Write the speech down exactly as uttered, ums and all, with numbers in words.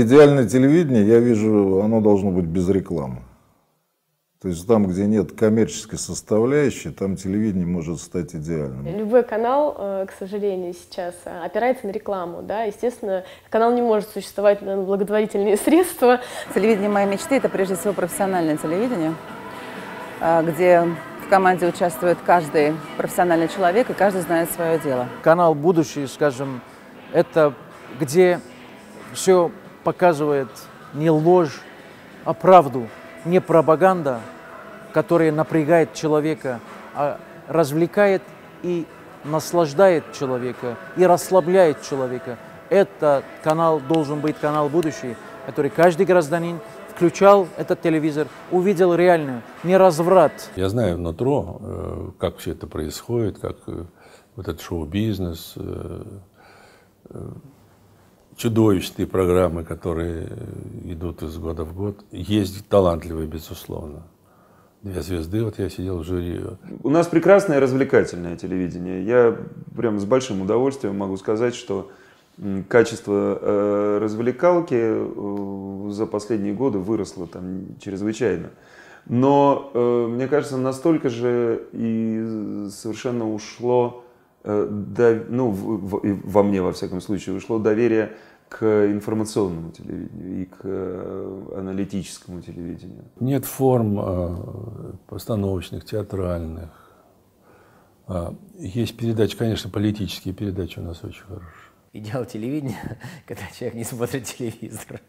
Идеальное телевидение, я вижу, оно должно быть без рекламы. То есть там, где нет коммерческой составляющей, там телевидение может стать идеальным. Любой канал, к сожалению, сейчас опирается на рекламу. Да? Естественно, канал не может существовать на благотворительные средства. Телевидение моей мечты – это прежде всего профессиональное телевидение, где в команде участвует каждый профессиональный человек и каждый знает свое дело. Канал «Будущее», скажем, это где все показывает не ложь, а правду. Не пропаганда, которая напрягает человека, а развлекает и наслаждает человека, и расслабляет человека. Этот канал должен быть канал будущего, который каждый гражданин включал этот телевизор, увидел реальную, не разврат. Я знаю в нутро, как все это происходит, как вот этот шоу-бизнес, чудовищные программы, которые идут из года в год. Есть талантливые, безусловно. «Две звезды», вот я сидел в жюри. У нас прекрасное развлекательное телевидение. Я прям с большим удовольствием могу сказать, что качество э, развлекалки э, за последние годы выросло там чрезвычайно. Но, э, мне кажется, настолько же и совершенно ушло... До, ну, в, в, во мне, во всяком случае, ушло доверие к информационному телевидению и к аналитическому телевидению. Нет форм э, постановочных, театральных. А, есть передачи, конечно, политические передачи у нас очень хорошие. Идеал телевидения, когда человек не смотрит телевизор.